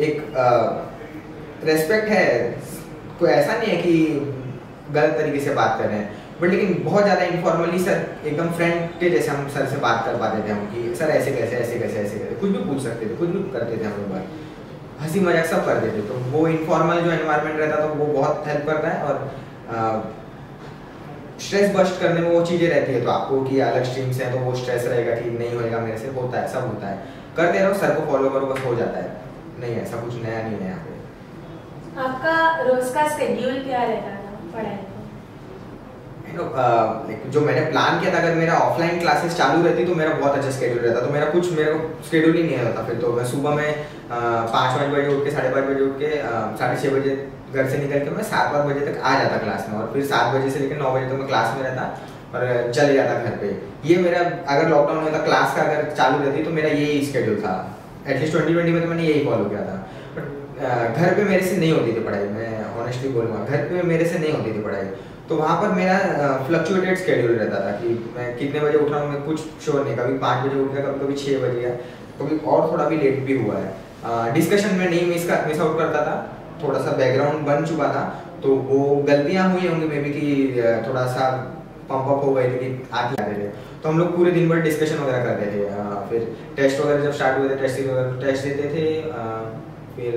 एक रेस्पेक्ट है, कोई ऐसा नहीं है कि गलत तरीके से बात कर रहे हैं, बट लेकिन बहुत ज़्यादा इनफॉर्मली सर एकदम फ्रेंड के जैसे हम सर से बात कर पाते थे, हम कि सर ऐसे कैसे कुछ भी पूछ सकते थे, कुछ भी करते थे, हम लोग बात हंसी मजाक सब करते थे। तो वो इनफॉर्मल जो एनवायरनमेंट रहता था वो बहुत हेल्प करता है, और स्ट्रेस बस्ट करने में वो चीज़ें रहती है। तो आपको कि अलग स्ट्रीम्स हैं तो वो स्ट्रेस रहेगा कि नहीं होएगा मेरे से, होता है, सब होता है, करते रहो, सर को फॉलो करो, बस हो जाता है, नहीं ऐसा कुछ नया नहीं है। यहाँ पे आपका रोज का शेड्यूल क्या रहता था पढ़ाई? जो मैंने प्लान किया था, अगर मेरा ऑफलाइन क्लासेस चालू रहती तो मेरा बहुत अच्छा स्केड्यूल रहता, तो मेरा कुछ मेरे को स्केड्यूल ही नहीं होता। फिर तो मैं सुबह में 5-5 बजे उठ के, 5:30 बजे उठ के, 6:30 बजे घर से निकल के मैं 7-8 बजे तक आ जाता क्लास में, और फिर 7 बजे से लेकर 9 बजे तक मैं क्लास में रहता और चले जाता घर पे। ये मेरा अगर लॉकडाउन में था, क्लास का अगर चालू रहती तो मेरा यही स्केड्यूल था, एटलीस्ट 2020 में तो मैंने यही फॉलो किया था। बट घर पर मेरे से नहीं होती थी पढ़ाई, मैं ऑनेस्टली बोलूँगा घर पर मेरे से नहीं होती थी पढ़ाई, तो वहाँ पर मेरा फ्लक्चुएटेड स्केड्यूल रहता था कि मैं कितने बजे उठ रहा हूँ, मैं कुछ श्योर नहीं, कभी 5 बजे उठ गया, कभी 6 बजे, कभी और थोड़ा भी लेट भी हुआ है। डिस्कशन में नहीं मिस आउट करता था, थोड़ा सा बैकग्राउंड बन चुका था तो वो गलतियां हुई होंगी मे बी कि थोड़ा सा पंप अप हो गए थे कि आती आ रहे थे। तो हम लोग पूरे दिन भर डिस्कशन वगैरह करते थे, फिर टेस्ट वगैरह जब स्टार्ट हुए थे टेस्ट देते थे, फिर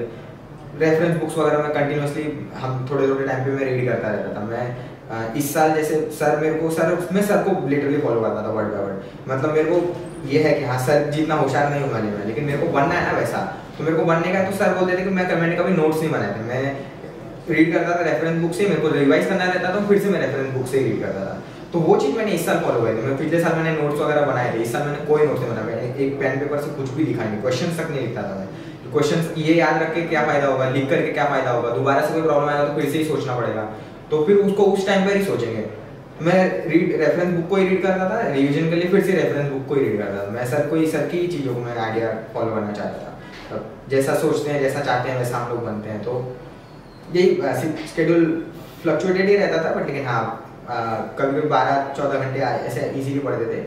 रेफरेंस बुक्स वगैरह में कंटिन्यूसली हम थोड़े टाइम पे मैं रीड करता रहता था। मैं इस साल जैसे सर मेरे को सर को लिटरली फॉलो करता था वर्ड बाय वर्ड, मतलब मेरे को ये है कि हाँ सर जितना होशियार नहीं हूँ मैंने, लेकिन मेरे को बनना है ना वैसा, तो मेरे को बनने का है। तो सर बोलते थे कि मैंने कभी नोट्स नहीं बनाए थे, मैं रीड करता था रेफरेंस बुक से, मेरे को रिवाइज करना रहता था तो फिर से मैं रेफरेंस बुक से रीड करता था। तो वो चीज़ मैंने इस साल फॉलो करी। मैं पिछले साल मैंने नोट्स वगैरह बनाए थे, इस साल मैंने कोई नोट्स नहीं बनाया, मैंने एक पेन पेपर से कुछ भी लिखा नहीं, क्वेश्चन तक नहीं लिखता था मैं। क्वेश्चन ये याद रख के क्या फायदा होगा, लिख करके क्या फायदा होगा, दोबारा से कोई प्रॉब्लम आएगा तो फिर से ही सोचना पड़ेगा, तो फिर उसको उस टाइम पर ही सोचेंगे। मैं रेफरेंस बुक को ही रीड करता था, रिविजन के लिए फिर से रेफरेंस बुक को ही रीड करता था। मैं सर की चीज़ों को मैं आइडिया फॉलो करना चाहता था, जैसा सोचते हैं जैसा चाहते हैं वैसा हम लोग बनते हैं। तो यही शेड्यूल फ्लक्चुएटेड ही रहता था, बट लेकिन हाँ कभी कभी 12-14 घंटे ऐसे इजीली पढ़ते थे,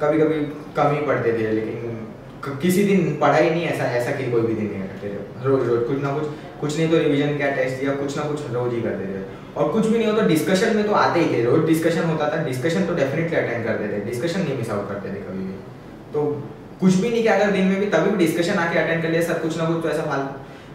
कभी कभी कम ही पढ़ते थे, लेकिन किसी दिन पढ़ा ही नहीं ऐसा कि कोई भी दिन नहीं करते थे। रोज कुछ ना कुछ नहीं तो रिवीजन क्या टेस्ट दिया, कुछ ना कुछ रोज ही करते थे। और कुछ भी नहीं हो तो डिस्कशन में तो आते ही थे, रोज डिस्कशन होता था, डिस्कशन तो डेफिनेटली अटेंड करते थे, डिस्कशन नहीं मिस आउट करते थे कभी भी। तो कुछ भी नहीं किया अगर दिन में भी, तभी भी डिस्कशन आके अटेंड कर लिया, सर कुछ ना कुछ तो ऐसा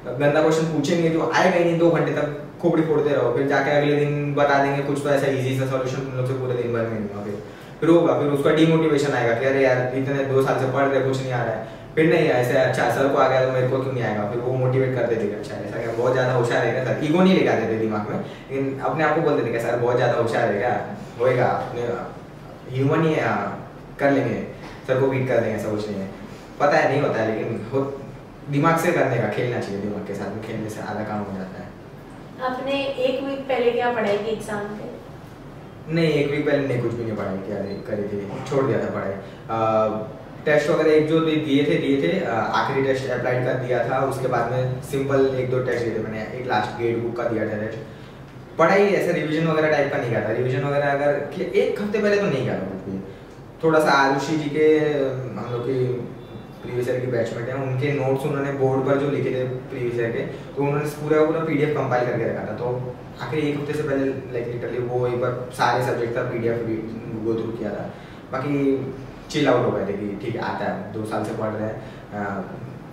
गंदा क्वेश्चन पूछेंगे जो आएगा ही नहीं, 2 घंटे तक खोपड़ी फोड़ते रहो, फिर जाके अगले दिन बता देंगे कुछ तो ऐसा इजी सा सॉल्यूशन तुम लोग से पूरे दिन भर में नहीं होगा, फिर होगा, फिर उसका डीमोटिवेशन आएगा कि अरे यार इतने 2 साल से पढ़ रहे कुछ नहीं आ रहा है, फिर नहीं ऐसे अच्छा सर को आ गया तो मेरे को क्यों नहीं आएगा, फिर वो मोटिवेट करते थे अच्छा ऐसा क्या बहुत ज़्यादा होशियार है सर, ईगो नहीं लेकर आते थे दिमाग में, लेकिन अपने आप को बोलते थे क्या सर बहुत ज़्यादा होशियार है क्या, होएगा अपने ह्यूमन ही है, कर लेंगे सर को बीट कर देंगे, ऐसा कुछ नहीं है, पता है नहीं होता है, लेकिन दिमाग से करने का, खेलना चाहिए दिमाग के साथ में, खेलने से आधा काम हो जाता है। आपने एक वीक पहले क्या पढ़ाई की एग्जाम पे? नहीं एक वीक पहले नहीं कुछ भी नहीं पढ़ाई किया करी थी, छोड़ दिया था पढ़ाई। टेस्ट वगैरह एक जो दिए थे आखिरी टेस्ट अप्लाइड का दिया था, उसके बाद में सिंपल 1-2 टेस्ट दिए थे मैंने, एक लास्ट गेट बुक का दिया था टेस्ट। पढ़ाई ऐसे रिविजन वगैरह टाइप का नहीं किया था, रिविजन वगैरह अगर एक हफ्ते पहले तो नहीं किया था, थोड़ा सा आरुषि जी के हम लोग की प्रीवियस ईयर के बैचमेट हैं, उनके नोट्स उन्होंने बोर्ड पर जो लिखे थे प्रीवियस ईयर के, तो उन्होंने पूरा PDF कंपाइल करके रखा था। तो आखिर एक हफ्ते से पहले लाइक लिटरली वो एक बार सारे सब्जेक्ट का PDF गो थ्रू किया था, बाकी चिल आउट हो गए थे कि ठीक आता है 2 साल से पढ़ रहे हैं,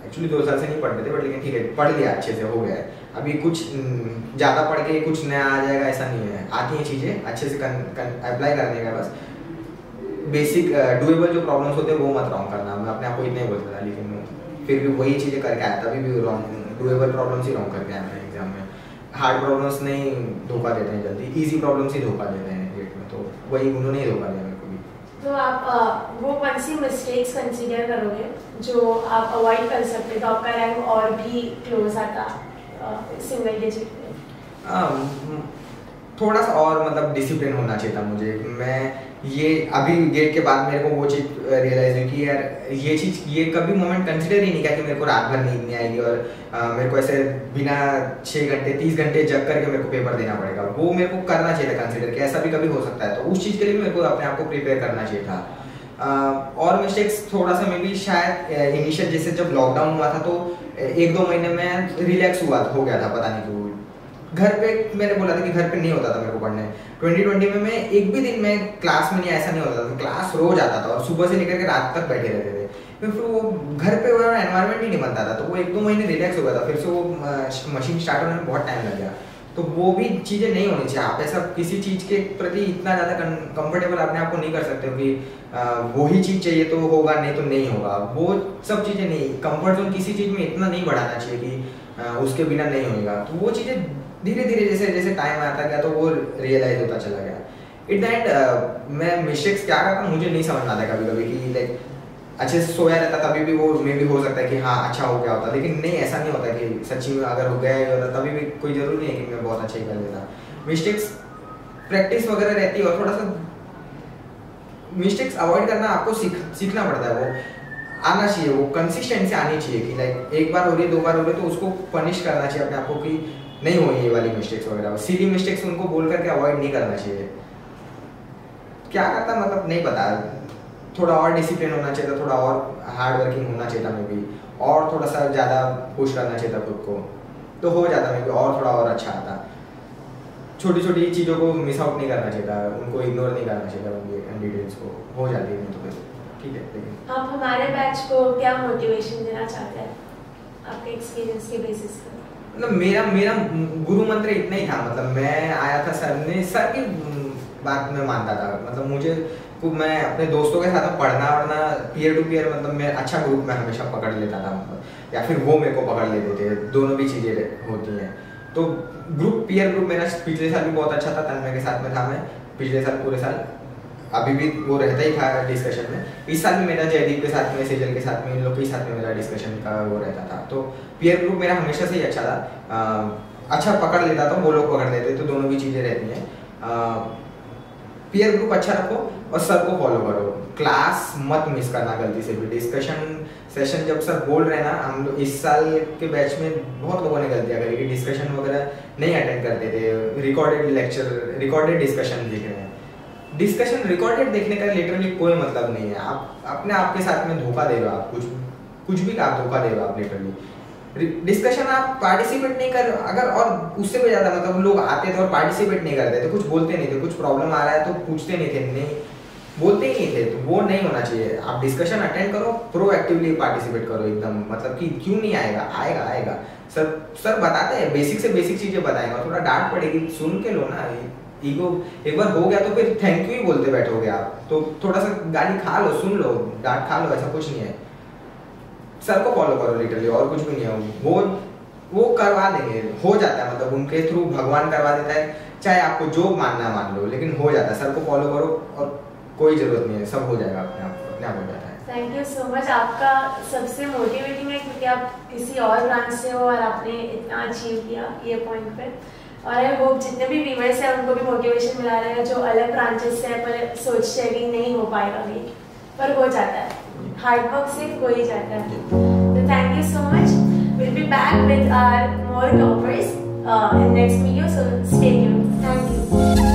एक्चुअली 2 साल से नहीं पढ़ रहे थे बट लेकिन ठीक है पढ़ लिया अच्छे से हो गया है, अभी कुछ ज़्यादा पढ़ के कुछ नया आ जाएगा ऐसा नहीं है, आती हैं चीज़ें अच्छे से अप्लाई करने का बस, बेसिक डूएबल जो प्रॉब्लम्स होते हैं वो मत रॉन्ग करना, मैं अपने आप को इतना ही बोलता था, लेकिन फिर भी वही चीज़ें करके आया, तभी भी रॉन्ग डूएबल प्रॉब्लम्स ही रॉन्ग करके आया एग्जाम में। हार्ड प्रॉब्लम्स नहीं धोखा देते हैं जल्दी, इजी प्रॉब्लम्स ही धोखा देते हैं गेट में, तो वही उन्होंने ही धोखा दिया मेरे को भी। तो आप वो कौन सी मिस्टेक्स कंसिडर करोगे जो आप अवॉइड कर सकते तो आपका रैंक और भी क्लोज आता सिंगल डिजिट में? थोड़ा सा और मतलब डिसिप्लिन होना चाहिए था मुझे। मैं ये अभी गेट के बाद मेरे को वो चीज़ रियलाइज हुई कि यार ये चीज़ ये कभी मोमेंट कंसिडर ही नहीं किया कि मेरे को रात भर नींद नहीं आएगी और मेरे को ऐसे बिना 6 घंटे 30 घंटे जग करके मेरे को पेपर देना पड़ेगा, वो मेरे को करना चाहिए था कंसिडर कि ऐसा भी कभी हो सकता है, तो उस चीज़ के लिए मेरे को अपने आप को प्रिपेयर करना चाहिए था। और मिस्टेक्स थोड़ा सा मे बी शायद इनिशियल जैसे जब लॉकडाउन हुआ था तो 1-2 महीने में रिलैक्स हो गया था, पता नहीं क्यों घर पे, मैंने बोला था कि घर पे नहीं होता था मेरे को पढ़ने। 2020 में मैं एक भी दिन मैं क्लास में नहीं, ऐसा नहीं होता था, क्लास रोज आता था और सुबह से लेकर के रात तक बैठे रहते थे, फिर वो घर पे वो एनवायरनमेंट ही नहीं बनता था, तो वो 1-2 महीने रिलैक्स हो गया था, फिर से वो मशीन स्टार्ट होने में बहुत टाइम लग गया। तो वो भी चीज़ें नहीं होनी चाहिए, आप ऐसा किसी चीज़ के प्रति इतना ज़्यादा कंफर्टेबल अपने आप को नहीं कर सकते हो कि वही चीज़ चाहिए तो होगा नहीं तो नहीं होगा, वो सब चीज़ें नहीं, कंफर्ट जोन किसी चीज़ में इतना नहीं बढ़ाना चाहिए कि उसके बिना नहीं होगा। तो वो चीज़ें धीरे धीरे जैसे जैसे टाइम आता गया तो वो रियलाइज होता चला गया। इट दैट मैं मिस्टेक्स क्या करता मुझे नहीं समझ आता कभी कभी कि लाइक अच्छे से सोया रहता तभी भी वो मे भी हो सकता है कि हाँ अच्छा हो गया होता, लेकिन नहीं ऐसा नहीं होता कि सच्ची में अगर हो गया ही होता तभी भी, कोई जरूरी नहीं है कि मैं बहुत अच्छा ही कर लेता। मिस्टेक्स प्रैक्टिस वगैरह रहती है और थोड़ा सा मिस्टेक्स अवॉइड करना आपको सीखना पड़ता है, वो आना चाहिए, वो कंसिस्टेंसी आनी चाहिए कि लाइक एक बार हो रही 2 बार हो रही तो उसको पनिश करना चाहिए अपने आप को कि नहीं हो ये वाली मिस्टेक्स वगैरह, सीधी मिस्टेक्स उनको बोल करके अवॉइड नहीं करना चाहिए। क्या करता मतलब नहीं पता, थोड़ा और डिसिप्लिन होना चाहिए था, थोड़ा और हार्ड वर्किंग होना चाहिए था मे बी, और थोड़ा सा ज़्यादा पुश करना चाहिए था खुद को, तो हो जाता मेरे को और थोड़ा और अच्छा आता। छोटी छोटी चीज़ों को मिस आउट नहीं करना चाहिए था, उनको इग्नोर नहीं करना चाहिए था, उनकी डिटेल्स को हो जाती है तो फिर ठीक है। लेकिन आप हमारे बैच को क्या मोटिवेशन देना चाहते हैं आपके एक्सपीरियंस के बेसिस पर? मतलब मेरा गुरु मंत्र इतना ही था, मतलब मैं आया था सर की बात में मानता था, मतलब मुझे मैं अपने दोस्तों के साथ पढ़ना वढ़ना पीयर टू पीयर, मतलब मैं अच्छा ग्रुप में हमेशा पकड़ लेता था, मतलब या फिर वो मेरे को पकड़ लेते थे, दोनों भी चीज़ें होती हैं। तो ग्रुप पीयर ग्रुप मेरा पिछले साल भी बहुत अच्छा था, तन्मय के साथ में था मैं पिछले साल पूरे साल, अभी भी वो रहता ही था डिस्कशन में। इस साल भी मेरा जयदीप के साथ में, सेजल के साथ में, इन लोग के साथ में मेरा डिस्कशन का वो रहता था। तो पीयर ग्रुप मेरा हमेशा से ही अच्छा था, अच्छा पकड़ लेता था, वो लोग पकड़ लेते, तो दोनों भी चीज़ें रहती हैं। पीयर ग्रुप अच्छा रखो और सर को फॉलो करो, क्लास मत मिस करना गलती से भी। डिस्कशन सेशन जब सर बोल रहे हैं ना, हम लोग इस साल के बैच में बहुत लोगों ने गलतियाँ करी कि डिस्कशन वगैरह नहीं अटेंड करते थे, रिकॉर्डेड लेक्चर रिकॉर्डेड डिस्कशन देख रहे हैं। डिस्कशन रिकॉर्डेड देखने का लिटरली कोई मतलब नहीं है, आप अपने आप के साथ में धोखा दे रहे हो, आप कुछ भी आप धोखा दे रहे हो आप लिटरली। डिस्कशन आप पार्टिसिपेट नहीं कर, अगर और उससे भी ज़्यादा मतलब लोग आते थे और पार्टिसिपेट नहीं करते थे, कुछ बोलते नहीं थे, कुछ प्रॉब्लम आ रहा है तो पूछते नहीं थे, नहीं बोलते ही नहीं थे, तो वो नहीं होना चाहिए। आप डिस्कशन अटेंड करो, प्रोएक्टिवली पार्टिसिपेट करो एकदम, मतलब कि क्यों नहीं आएगा, आएगा आएगा। सर बताते हैं, बेसिक से बेसिक चीज़ें बताएगा, थोड़ा डांट पड़ेगी सुन के लो ना, ईगो एक बार हो गया तो फिर थैंक यू ही बोलते बैठोगे आप, तो थोड़ा सा गाली खा लो, सुन लो, डांट खा लो, ऐसा कुछ नहीं है। सर को फॉलो करो लिटरली, और कुछ भी नहीं है, वो करवा देंगे, हो जाता है, मतलब उनके थ्रू भगवान करवा देता है, चाहे आपको जो मानना मान लो, लेकिन हो जाता है। सर को फॉलो करो और कोई जरूरत नहीं है, सब हो जाएगा अपने आप हो जाता है। Thank you so much. आपका सबसे मोटिवेटिंग है क्योंकि आप किसी और ब्रांच से हो और आपने इतना अचीव किया ये पॉइंट पे, और आई होप जितने भी व्यूअर्स हैं उनको भी मोटिवेशन मिला रहेगा जो अलग ब्रांचेस से हैं पर सोच शेयरिंग नहीं हो पाएगा, भी पर हो जाता है, हार्डवर्क से हो ही जाता है। तो thank you so much, will be back with our more toppers in next video, so stay tuned. Thank you.